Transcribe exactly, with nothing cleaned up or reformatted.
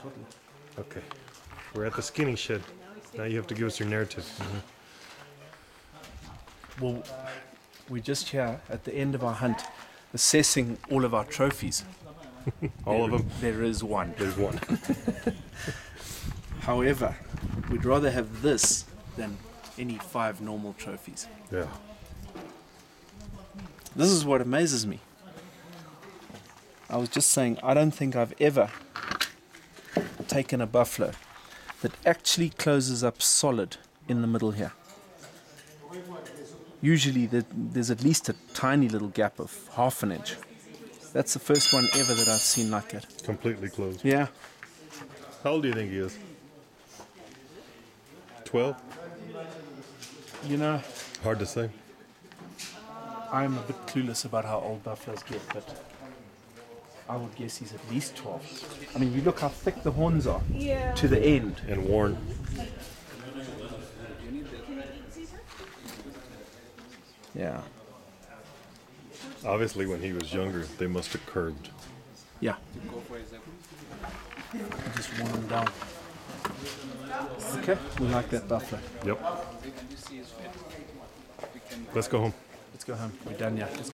totally. Okay. We're at the skinny shed. Now you have to give us your narrative. Mm-hmm. Well, we're just here at the end of our hunt assessing all of our trophies. All there, of them? There is one. There's one. However, we'd rather have this than any five normal trophies. Yeah. This is what amazes me. I was just saying, I don't think I've ever taken a buffalo that actually closes up solid in the middle here. Usually the, there's at least a tiny little gap of half an inch. That's the first one ever that I've seen like it. Completely closed. Yeah. How old do you think he is? twelve? You know... Hard to say. I'm a bit clueless about how old buffaloes get, but I would guess he's at least twelve. I mean, you look how thick the horns are. Yeah. To the end. And worn. Yeah. Obviously, when he was younger, they must have curved. Yeah. Just worn them down. Okay, we like that buffalo. Yep. Let's go home. Let's go home. We're done, yeah.